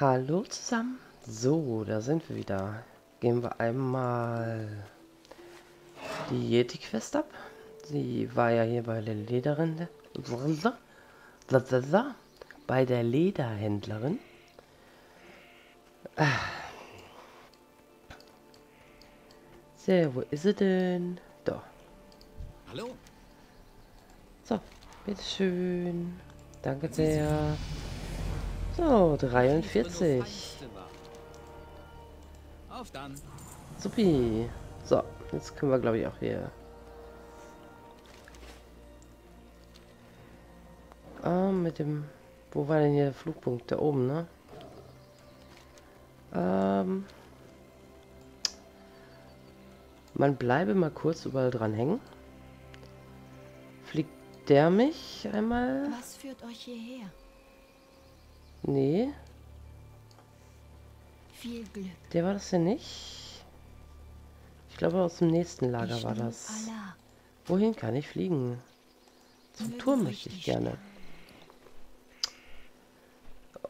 Hallo zusammen. So, da sind wir wieder. Gehen wir einmal die Yeti-Quest ab. Sie war ja hier bei der Lederhändlerin. So, wo ist sie denn? Da. Hallo. So, bitteschön. Danke sehr. So, 43. Auf dann. Supi. So, jetzt können wir, glaube ich, auch hier. Mit dem... Wo war denn hier der Flugpunkt? Da oben, ne? Man bleibe mal kurz überall dran hängen. Fliegt der mich einmal? Was führt euch hierher? Nee. Viel Glück. Der war das ja nicht. Ich glaube, aus dem nächsten Lager war das. Wohin kann ich fliegen? Zum Turm möchte ich gerne.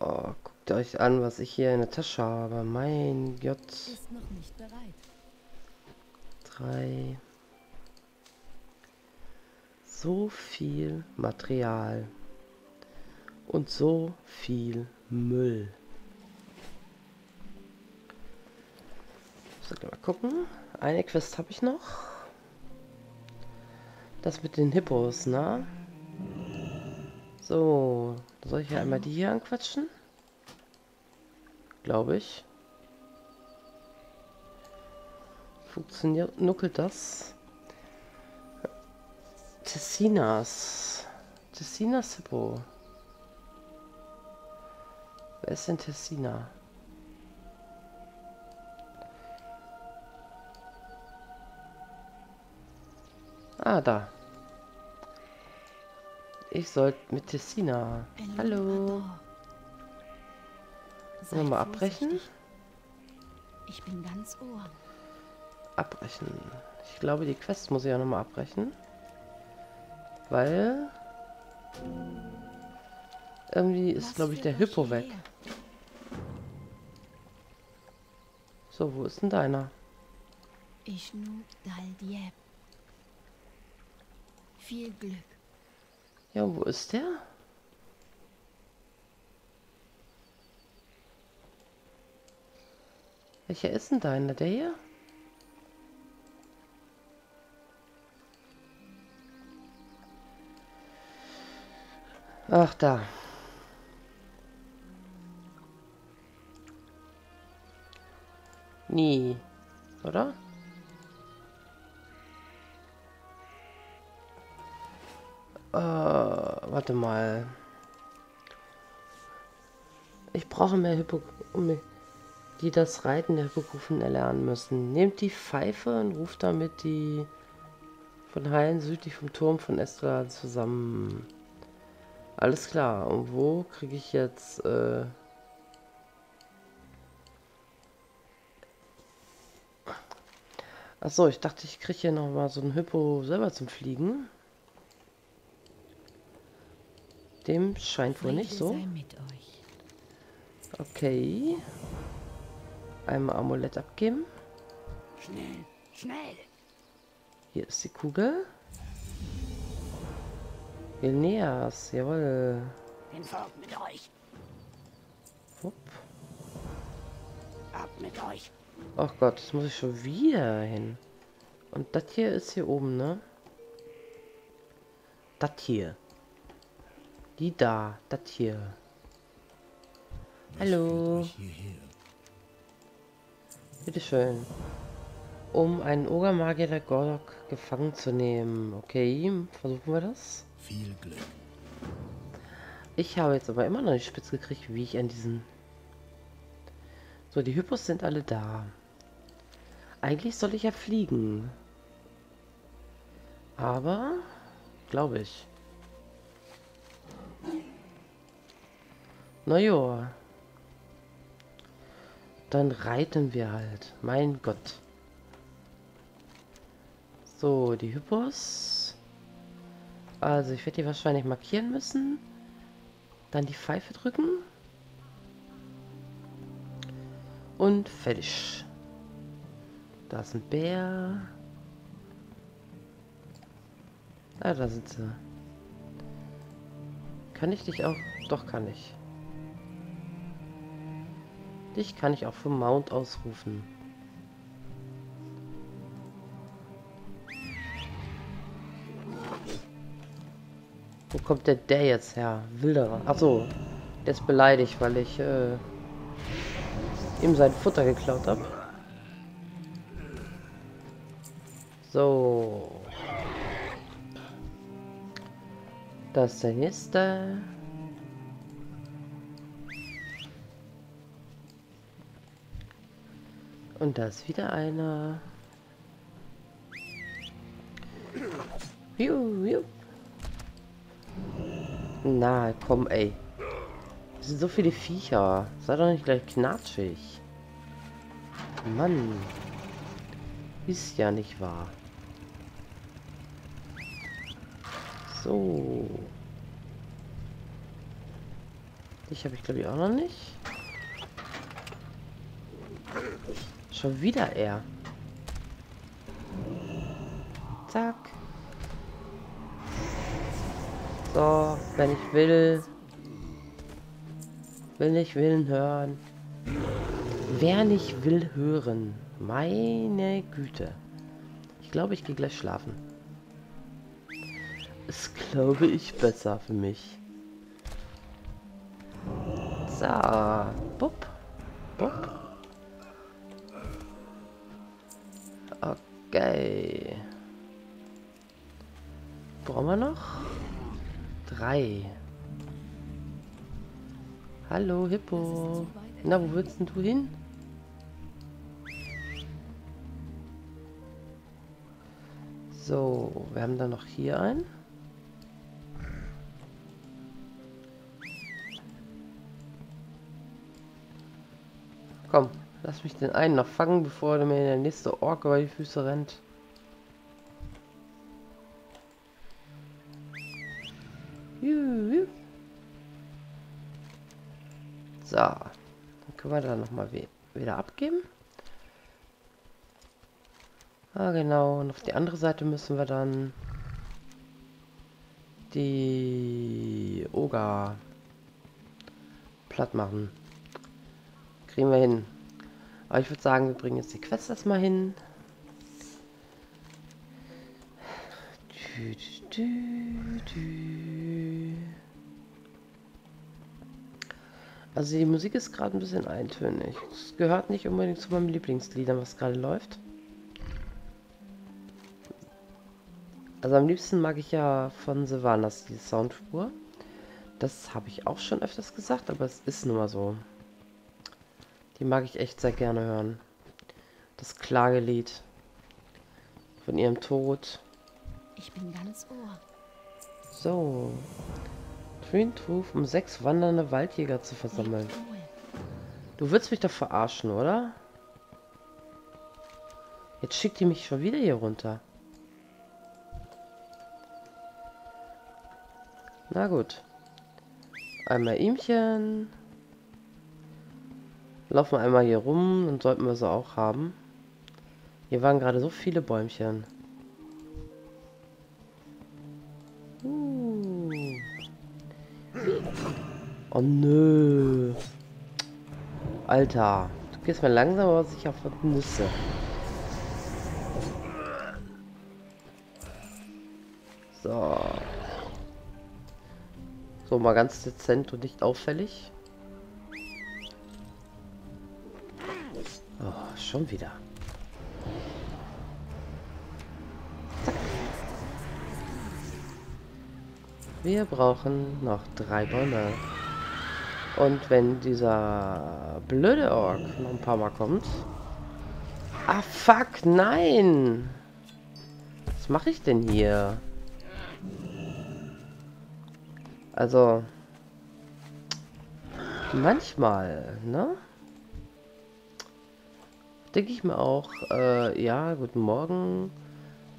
Oh, guckt euch an, was ich hier in der Tasche habe. Mein Gott. Ist noch nicht bereit. 3. So viel Material. Und so viel Müll. So, mal gucken. Eine Quest habe ich noch. Das mit den Hippos, ne? So, soll ich hier einmal die hier anquatschen? Glaube ich. Funktioniert, nuckelt das? Tessinas. Tessinas Hippo. Wer ist denn Tessina? Ah, da. Ich sollte mit Tessina. Hallo. Sollen wir mal abbrechen? Ich bin ganz ohr. Abbrechen. Ich glaube, die Quest muss ich ja nochmal abbrechen. Weil... Irgendwie ist, glaube ich, der Hippo weg. So, wo ist denn deiner? Viel Glück. Ja, wo ist der? Welcher ist denn deiner? Der hier? Ach, da. Nee, oder? Warte mal. Ich brauche mehr Hippogrufen, die das Reiten der Hippogrufen erlernen müssen. Nehmt die Pfeife und ruft damit die von Hallen südlich vom Turm von Estra zusammen. Alles klar. Und wo kriege ich jetzt... Achso, ich dachte, ich kriege hier nochmal so einen Hippo selber zum Fliegen. Dem scheint wohl nicht so. Okay. Einmal Amulett abgeben. Schnell, schnell. Hier ist die Kugel. Ilneas, jawohl. Hinfort mit euch. Hopp. Ab mit euch. Ach Gott, das muss ich schon wieder hin. Und das hier ist hier oben, ne? Das hier. Die da, das hier. Hallo. Bitteschön. Um einen Ogermagier der Gordok gefangen zu nehmen. Okay, versuchen wir das. Viel Glück. Ich habe jetzt aber immer noch nicht spitz gekriegt, wie ich an diesen... So, die Hippos sind alle da. Eigentlich soll ich ja fliegen. Aber, glaube ich. Na ja. Dann reiten wir halt. Mein Gott. So, die Hippos. Also, ich werde die wahrscheinlich markieren müssen. Dann die Pfeife drücken. Und fertig. Da ist ein Bär. Ah, da sind sie. Kann ich dich auch? Doch, kann ich. Dich kann ich auch vom Mount ausrufen. Wo kommt der jetzt her? Wilderer. Achso, der ist beleidigt, weil ich ihm sein Futter geklaut habe. So. Das ist der nächste. Und da ist wieder einer. Juhu, juhu. Na, komm, ey. Das sind so viele Viecher. Sei doch nicht gleich knatschig. Mann. Ist ja nicht wahr. So. Dich habe ich, glaube ich, auch noch nicht. Schon wieder er. Zack. So, wenn ich will. Will nicht willen hören. Wer nicht will hören. Meine Güte. Ich glaube, ich gehe gleich schlafen. Ist, glaube ich, besser für mich. So. Bup. Bup. Okay. Brauchen wir noch? 3. Hallo, Hippo. Na, wo willst denn du hin? So, wir haben da noch hier einen. Komm, lass mich den einen noch fangen, bevor mir der nächste Ork über die Füße rennt. So, dann können wir da nochmal wieder abgeben. Ah, genau, und auf die andere Seite müssen wir dann die Oger platt machen. Kriegen wir hin. Aber ich würde sagen, wir bringen jetzt die Quest erstmal hin. Also die Musik ist gerade ein bisschen eintönig. Es gehört nicht unbedingt zu meinem Lieblingslied, was gerade läuft. Also am liebsten mag ich ja von Sylvanas die Soundspur. Das habe ich auch schon öfters gesagt, aber es ist nun mal so. Die mag ich echt sehr gerne hören. Das Klagelied von ihrem Tod. Ich bin ganz Ohr. So. Trint ruft, um 6 wandernde Waldjäger zu versammeln. Du willst mich doch verarschen, oder? Jetzt schickt die mich schon wieder hier runter. Na gut. Einmal ihmchen. Laufen wir einmal hier rum, dann sollten wir sie auch haben. Hier waren gerade so viele Bäumchen. Oh nö. Alter, du gehst mal langsam, aber sicher auf die Nüsse. So. So, mal ganz dezent und nicht auffällig. Oh, schon wieder. Zack. Wir brauchen noch 3 Bäume. Und wenn dieser blöde Ork noch ein paar Mal kommt... Ah, fuck, nein! Was mache ich denn hier? Also... Manchmal, ne? Denke ich mir auch, ja, guten Morgen.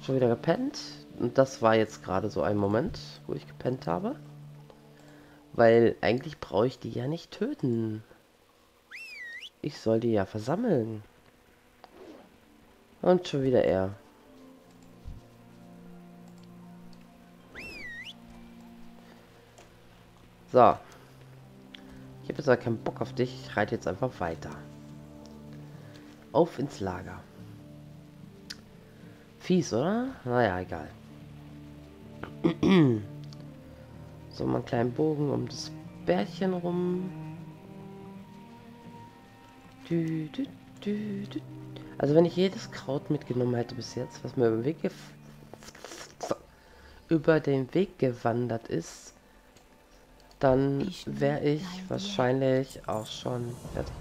Schon wieder gepennt. Und das war jetzt gerade so ein Moment, wo ich gepennt habe. Weil eigentlich brauche ich die ja nicht töten. Ich soll die ja versammeln. Und schon wieder er. So. Ich habe jetzt aber keinen Bock auf dich. Ich reite jetzt einfach weiter. Auf ins Lager. Fies, oder? Naja, egal. So, mal einen kleinen Bogen um das Bärchen rum. Also wenn ich jedes Kraut mitgenommen hätte bis jetzt, was mir über den Weg gewandert ist, dann wäre ich wahrscheinlich auch schon fertig.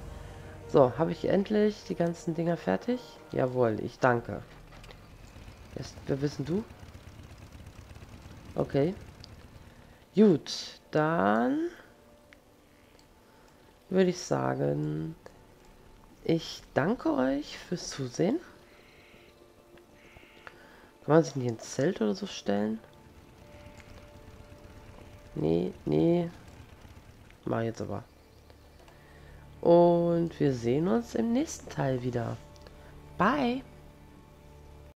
So, habe ich endlich die ganzen Dinger fertig? Jawohl, ich danke. Jetzt, wer wissen du? Okay. Gut, dann würde ich sagen, ich danke euch fürs Zusehen. Kann man sich nicht ins Zelt oder so stellen? Nee, nee. Mach jetzt aber. Und wir sehen uns im nächsten Teil wieder. Bye!